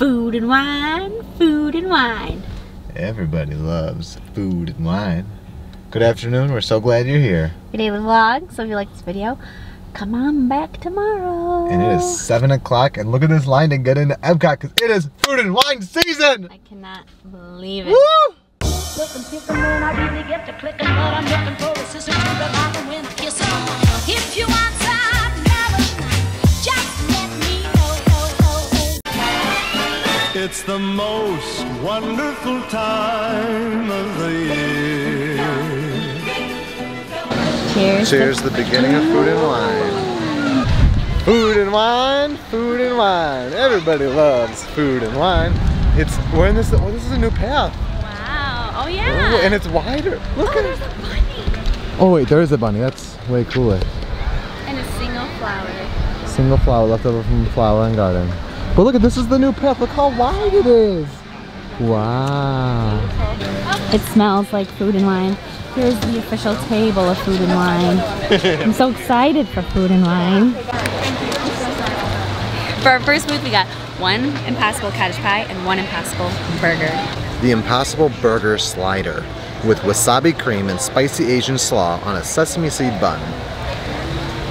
Food and wine, food and wine. Everybody loves food and wine. Good afternoon, we're so glad you're here. Your daily vlog, so if you like this video, come on back tomorrow. And it is 7 o'clock and look at this line to get into Epcot because it is food and wine season! I cannot believe it. Woo! Looking, picking, man, I really get to clicking, but I'm looking for a sister to the bottom when I kiss her. If you want time, never, just let me know. It's the most wonderful time of the year. Cheers. Cheers, the beginning of food and wine. Food and wine, food and wine. Everybody loves food and wine. It's, we're in this, oh, this is a new path. Oh yeah! Ooh, and it's wider. Look at it. A bunny. Oh wait, there is a bunny. That's way cooler. And a single flower. Single flower left over from the flower and garden. But look at this is the new path. Look how wide it is. Wow. It smells like food and wine. Here's the official table of food and wine. I'm so excited for food and wine. For our first booth, we got one Impossible cottage pie and one Impossible burger. The Impossible Burger Slider with wasabi cream and spicy Asian slaw on a sesame seed bun.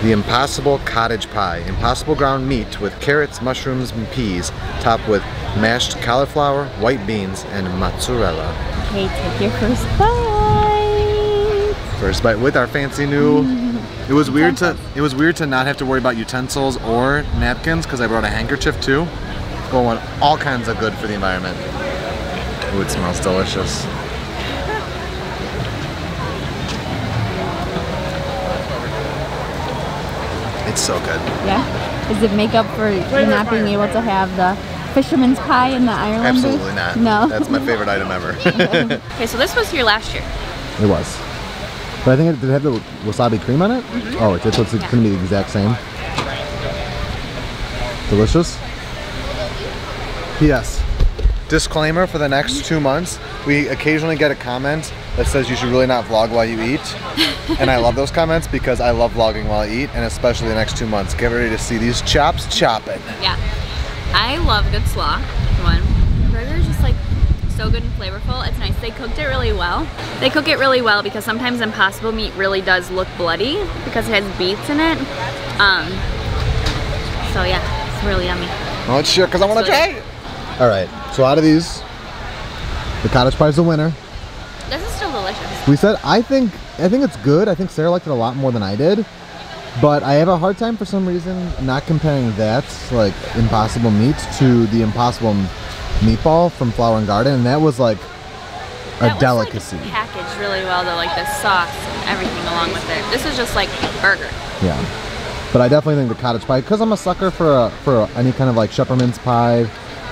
The Impossible Cottage Pie, impossible ground meat with carrots, mushrooms, and peas, topped with mashed cauliflower, white beans, and mozzarella. Okay, take your first bite. First bite with our fancy new. It was weird to not have to worry about utensils or napkins because I brought a handkerchief too. Going all kinds of good for the environment. Ooh, it smells delicious. It's so good. Yeah? Does it make up for not being able to have the fisherman's pie in the Ireland? Absolutely not. No. That's my favorite item ever. Okay, so this was here last year. It was. But I think it did have the wasabi cream on it? Mm-hmm. Oh, it's supposed to be the exact same. Delicious? Yes. Disclaimer for the next 2 months, we occasionally get a comment that says you should really not vlog while you eat. And I love those comments because I love vlogging while I eat, and especially the next 2 months. Get ready to see these chops chopping. Yeah. I love good slaw, one. The burger is just like so good and flavorful. It's nice. They cooked it really well. They cook it really well because sometimes Impossible meat really does look bloody because it has beets in it. So yeah, it's really yummy. Well, let's share because I want to try it. All right, so out of these, the cottage pie is the winner. This is still delicious. We said, I think it's good. I think Sarah liked it a lot more than I did, but I have a hard time for some reason not comparing that like Impossible meat to the Impossible meatball from Flower and Garden, and that was like a delicacy. That was like packaged really well though, like the sauce and everything along with it. This is just like a burger. Yeah, but I definitely think the cottage pie, because I'm a sucker for any kind of like shepherdman's pie,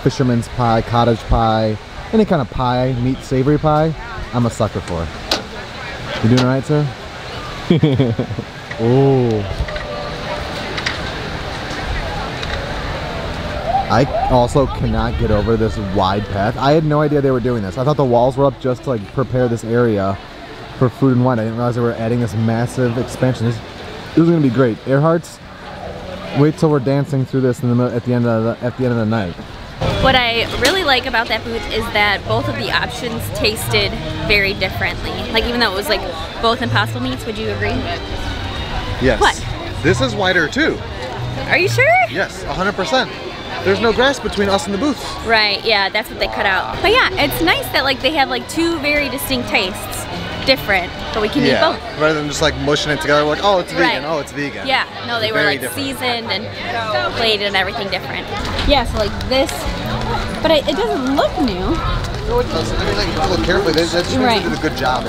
fisherman's pie, cottage pie, any kind of pie, meat, savory pie, I'm a sucker for. You doing all right, sir? Oh. I also cannot get over this wide path. I had no idea they were doing this. I thought the walls were up just to like prepare this area for food and wine. I didn't realize they were adding this massive expansion. This is gonna be great. Earhart's, wait till we're dancing through this in the at the end of the night. What I really like about that booth is that both of the options tasted very differently. Like even though it was like both Impossible meats, would you agree? Yes. What? This is wider too. Are you sure? Yes, 100%. There's no grass between us and the booths. Right, yeah, that's what they cut out. But yeah, it's nice that like they have like two very distinct tastes. Different, but we can eat both. Rather than just like mushing it together, like, oh, it's vegan, oh, it's vegan. Yeah, no, they were like seasoned and plated and everything different. Yeah, so like this, but it doesn't look new. No, it doesn't. I mean, like, you have to look carefully. That just means they did a good job.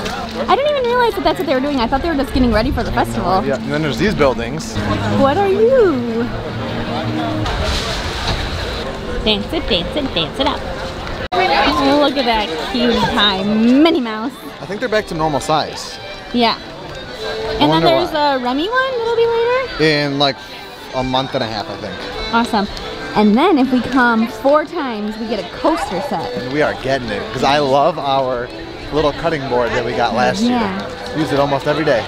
I didn't even realize that that's what they were doing. I thought they were just getting ready for the festival. Yeah, and then there's these buildings. What are you? Dance it, dance it, dance it up. Look at that cute pie, Minnie Mouse. I think they're back to normal size. Yeah. And then there's a Remy one that'll be later? In like a month and a half, I think. Awesome. And then if we come 4 times, we get a coaster set. And we are getting it, because I love our little cutting board that we got last year. Use it almost every day.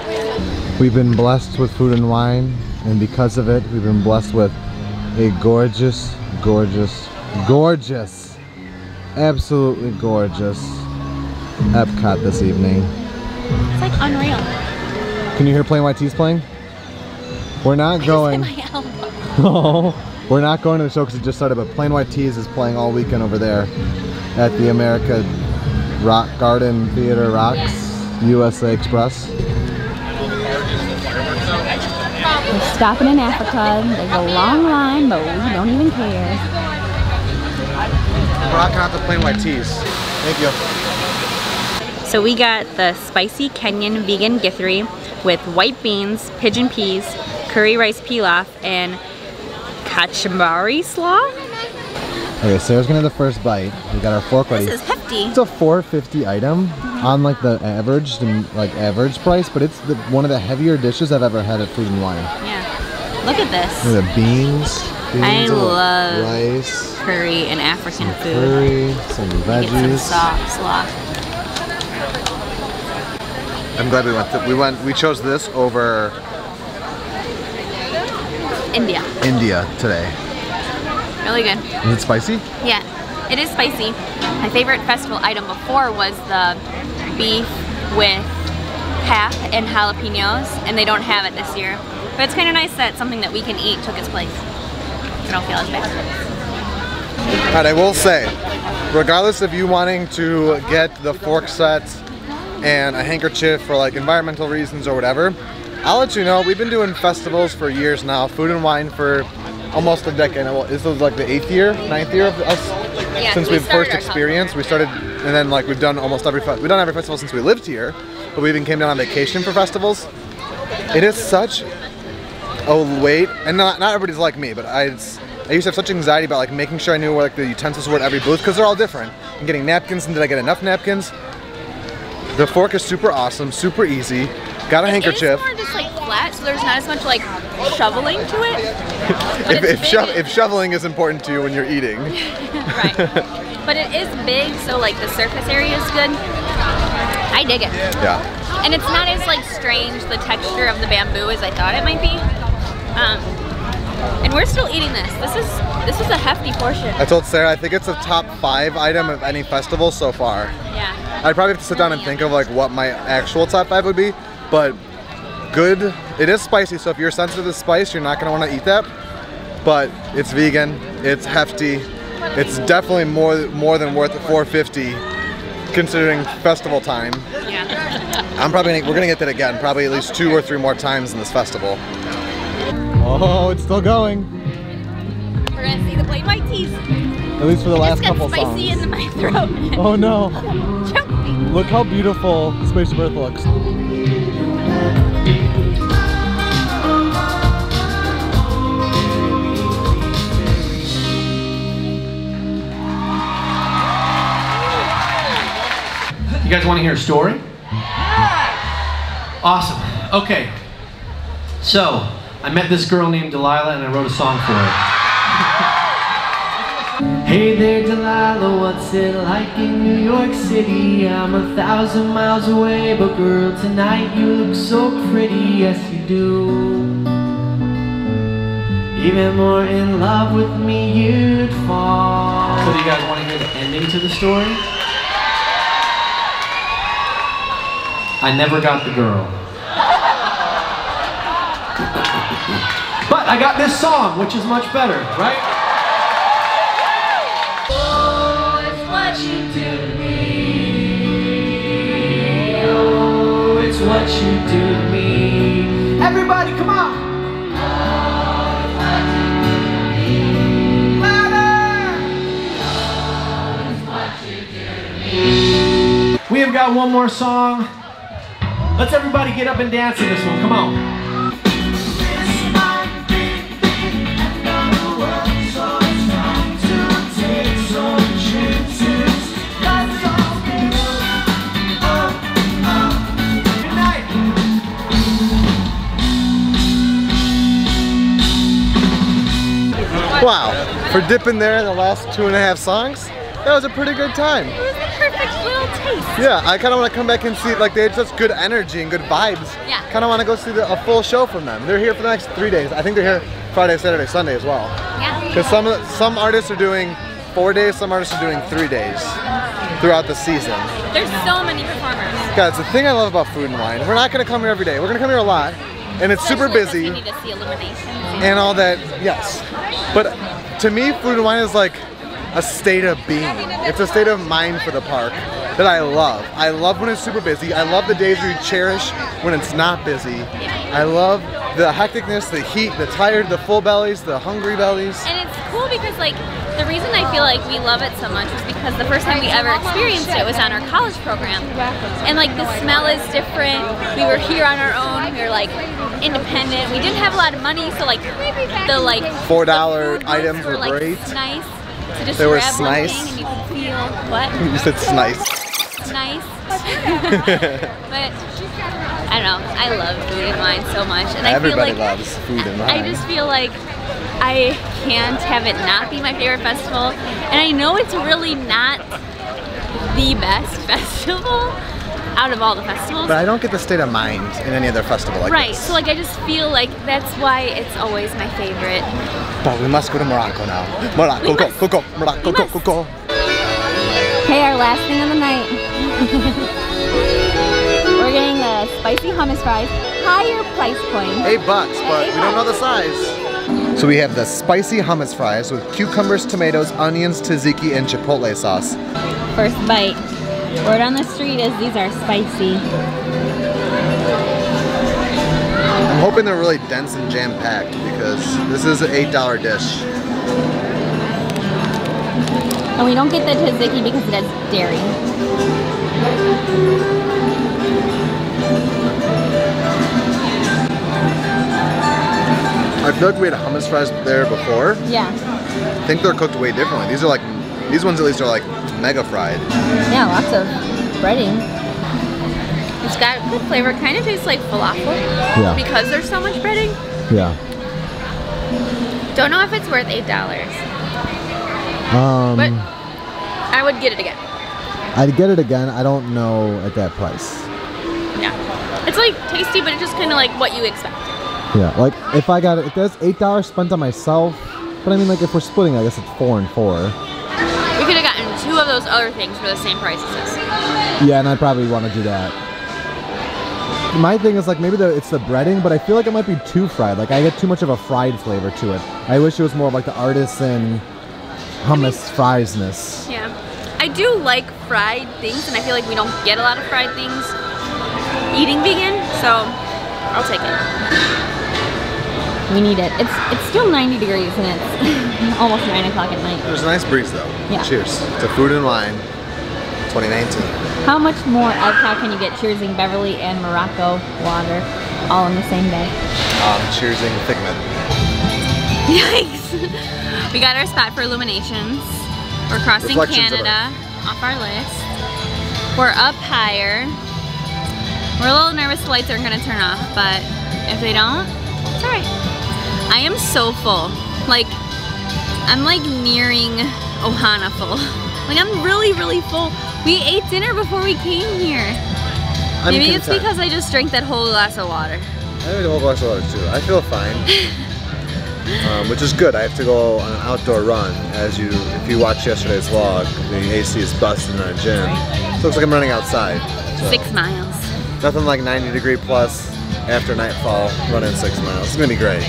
We've been blessed with food and wine, and because of it, we've been blessed with a gorgeous, gorgeous Gorgeous. Absolutely gorgeous. Epcot this evening. It's like unreal. Can you hear Plain White T's playing? We're not going. Oh, we're not going to the show because it just started, but Plain White T's is playing all weekend over there at the America Rock Garden Theater Rocks USA Express. We're stopping in Africa. There's a long line, but we don't even care. We're rocking out the Plain White T's. Thank you. So we got the spicy Kenyan vegan githeri with white beans, pigeon peas, curry rice pilaf, and kachumbari slaw. Okay, Sarah's gonna have the first bite. We got our fork ready. This is hefty. It's a $4.50 item on like the average price, but it's one of the heavier dishes I've ever had at Food and Wine. Yeah, look at this. Look at the beans. I love rice, curry, and African some food. Curry, some veggies, some slaw. I'm glad we went. We chose this over India. India today. Really good. Is it spicy? Yeah, it is spicy. My favorite festival item before was the beef with pap and jalapenos, and they don't have it this year. But it's kind of nice that something that we can eat took its place. I don't feel as bad. All right, I will say, regardless of you wanting to get the fork sets and a handkerchief for like environmental reasons or whatever, I'll let you know, we've been doing festivals for years now, Food and Wine for almost a decade. This was like the 9th year of us, since we've first experienced. We started, and then like we've done almost every, we've done every festival since we lived here, but we even came down on vacation for festivals. It is such a wait, and not everybody's like me, but I used to have such anxiety about like making sure I knew where like the utensils were at every booth, because they're all different. I'm getting napkins, and did I get enough napkins? The fork is super awesome, super easy. Got a handkerchief. It's more just like flat, so there's not as much like shoveling to it. if shoveling is important to you when you're eating. Right. But it is big, so like the surface area is good. I dig it. Yeah. And it's not as like strange, the texture of the bamboo, as I thought it might be. And we're still eating this. This is a hefty portion. I told Sarah, I think it's a top 5 item of any festival so far. Yeah. I'd probably have to sit down and think of like what my actual top 5 would be, but good. It is spicy, so if you're sensitive to spice, you're not gonna wanna eat that, but it's vegan, it's hefty, it's definitely more than worth $4.50 considering festival time. Yeah. We're gonna get that again, probably at least 2 or 3 more times in this festival. Oh, it's still going. We're gonna see the Plain White T's. At least for the last couple songs. It's spicy in my throat. Oh no. Look how beautiful Spaceship Earth looks. You guys want to hear a story? Yeah. Awesome. Okay. So, I met this girl named Delilah and I wrote a song for her. Hey there Delilah, what's it like in New York City? I'm 1,000 miles away, but girl, tonight you look so pretty, yes you do. Even more in love with me you'd fall. So do you guys want to hear the ending to the story? I never got the girl. But I got this song, which is much better, right? Oh, it's what you do to me. Oh, it's what you do to me. Everybody, come on! Oh, it's what you do to me. Louder! Oh, it's what you do to me. We have got one more song. Let's everybody get up and dance to this one, come on. Wow, for dipping there in the last 2.5 songs, that was a pretty good time. It was the perfect little taste. Yeah, I kind of want to come back and see, like, they had such good energy and good vibes. Yeah. Kind of want to go see a full show from them. They're here for the next 3 days. I think they're here Friday, Saturday, Sunday as well. Yeah. Because some artists are doing 4 days. Some artists are doing 3 days throughout the season. There's so many performers. God, it's the thing I love about Food and Wine. We're not going to come here every day. We're going to come here a lot. And it's super busy. You need to see IllumiNations. And all that, yes. But to me, Food and Wine is like a state of being. It's a state of mind for the park that I love. I love when it's super busy. I love the days where you cherish when it's not busy. I love the hecticness, the heat, the tired, the full bellies, the hungry bellies. And it's cool because like, the reason I feel like we love it so much is because the first time we ever experienced it was on our college program. And like the smell is different. We were here on our own. We were like independent. We didn't have a lot of money, so like the like $4 items were like, great. Nice. So just they were snice. And you can feel what? You said snice. Nice. But I don't know. I love food and wine so much, and everybody I feel like loves food and wine. I just feel like I can't have it not be my favorite festival, and I know it's really not the best festival out of all the festivals. But I don't get the state of mind in any other festival like this. Right, so like I just feel like that's why it's always my favorite. But we must go to Morocco now. Morocco, go, go, Morocco, go, go, go. Hey, our last thing of the night. We're getting the spicy hummus fries, higher price point. $8, but we don't know the size. So we have the spicy hummus fries with cucumbers, tomatoes, onions, tzatziki, and chipotle sauce. First bite. Word on the street is these are spicy. I'm hoping they're really dense and jam-packed because this is an $8 dish. And we don't get the tzatziki because it has dairy. I feel like we had hummus fries there before. Yeah. I think they're cooked way differently. These are like, these ones at least are like mega fried. Yeah, lots of breading. It's got good flavor. It kind of tastes like falafel. Yeah. Because there's so much breading. Yeah. Don't know if it's worth $8. But I would get it again. I'd get it again. I don't know at that price. Yeah. It's like tasty, but it's just kind of like what you expect. Yeah, like if I got it, if that's $8 spent on myself, but I mean, like if we're splitting, I guess it's 4 and 4. We could have gotten 2 of those other things for the same price as this. Yeah, and I probably want to do that. My thing is like maybe it's the breading, but I feel like it might be too fried. Like I get too much of a fried flavor to it. I wish it was more of like the artisan hummus friesness. Yeah, I do like fried things, and I feel like we don't get a lot of fried things eating vegan, so I'll take it. We need it. It's still 90 degrees and it's almost 9 o'clock at night. There's a nice breeze though. Yeah. Cheers to Food and Wine 2019. How much more Epcot can you get cheersing Beverly and Morocco water all in the same day? Cheersing Figment. Yikes. We got our spot for IllumiNations. We're crossing Canada off our list. We're up higher. We're a little nervous the lights aren't going to turn off, but if they don't, it's alright. I am so full. Like, I'm like nearing Ohana full. Like, I'm really, really full. We ate dinner before we came here. Maybe it's because I just drank that whole glass of water. I drank a whole glass of water too. I feel fine, which is good. I have to go on an outdoor run. If you watched yesterday's vlog, the AC is busting in our gym. So looks like I'm running outside. So. 6 miles. Nothing like 90 degree plus after nightfall running 6 miles. It's gonna be great.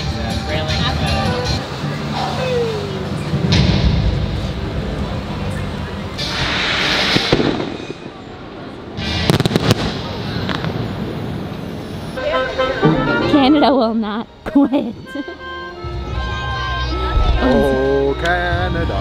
Canada will not quit. Oh, Canada.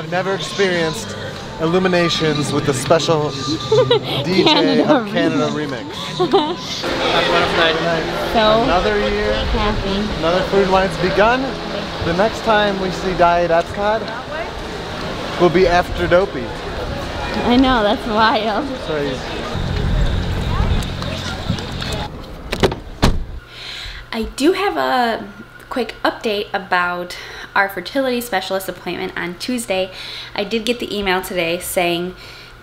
I've never experienced IllumiNations with the special DJ Canada of Canada remix. So another year, happy. Another Food and Wine's begun. The next time we see Diet Epcot will be after Dopey. I know, that's wild. I do have a quick update about our fertility specialist appointment on Tuesday. I did get the email today saying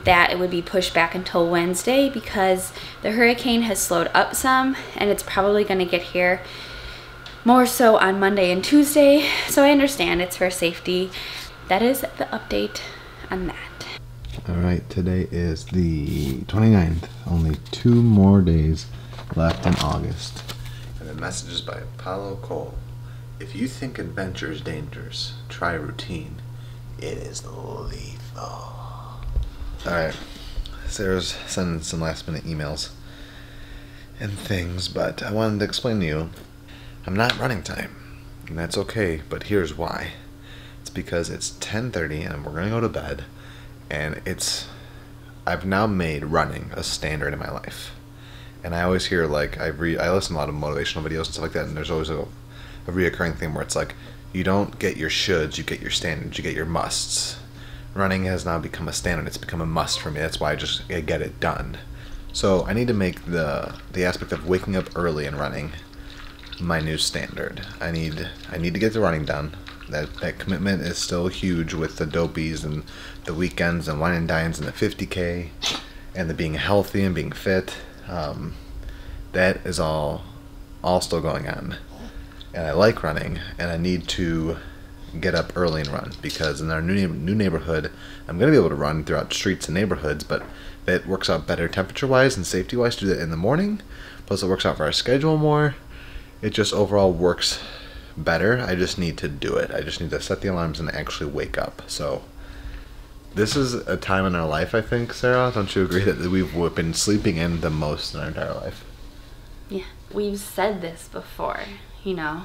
that it would be pushed back until Wednesday because the hurricane has slowed up some and it's probably going to get here more so on Monday and Tuesday. So I understand it's for safety. That is the update on that. All right, today is the 29th. Only 2 more days left in August. And the message is by Apollo Cole. If you think adventure is dangerous, try routine. It is lethal. All right, Sarah's sending some last minute emails and things, but I wanted to explain to you, I'm not running time, and that's okay, but here's why. It's because it's 10:30 and we're gonna go to bed, and I've now made running a standard in my life. And I always hear, like, I listen to a lot of motivational videos and stuff like that, and there's always a reoccurring thing where it's like, you don't get your shoulds, you get your standards, you get your musts. Running has now become a standard, it's become a must for me, that's why I get it done. So I need to make the aspect of waking up early and running my new standard. I need to get the running done. That commitment is still huge with the Dopies and the weekends and wine and dines and the 50K and the being healthy and being fit. That is all still going on. And I like running, and I need to get up early and run, because in our new neighborhood, I'm going to be able to run throughout streets and neighborhoods, but that works out better temperature-wise and safety-wise to do that in the morning. Plus it works out for our schedule more. It just overall works better. I just need to do it. I just need to set the alarms and actually wake up. So this is a time in our life, I think, Sarah, don't you agree, that we've been sleeping in the most in our entire life? Yeah, we've said this before. You know,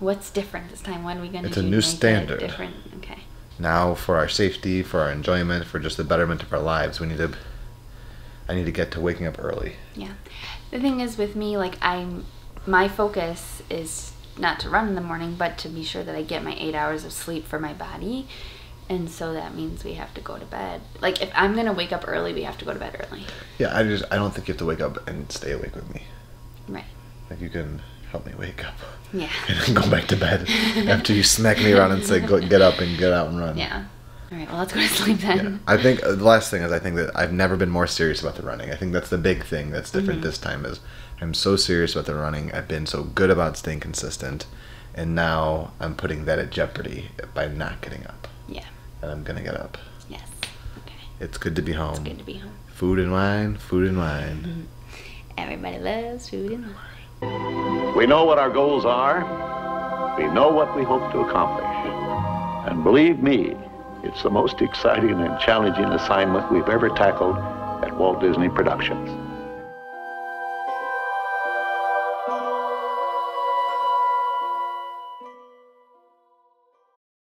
what's different this time? What are we going to do? It's a new standard. Different? Okay. Now, for our safety, for our enjoyment, for just the betterment of our lives, I need to get to waking up early. Yeah. The thing is with me, like, my focus is not to run in the morning, but to be sure that I get my 8 hours of sleep for my body. And so that means we have to go to bed. Like, if I'm going to wake up early, we have to go to bed early. Yeah, I don't think you have to wake up and stay awake with me. Right. Like, you can help me wake up. Yeah. And then go back to bed after you smack me around and say, go get up and get out and run. Yeah. All right, well, let's go to sleep then. Yeah. I think the last thing is I think that I've never been more serious about the running. I think that's the big thing that's different this time is I'm so serious about the running. I've been so good about staying consistent, and now I'm putting that at jeopardy by not getting up. Yeah. And I'm going to get up. Yes. Okay. It's good to be home. It's good to be home. Food and wine, food and wine. Everybody loves food and wine. We know what our goals are, we know what we hope to accomplish, and believe me, it's the most exciting and challenging assignment we've ever tackled at Walt Disney Productions.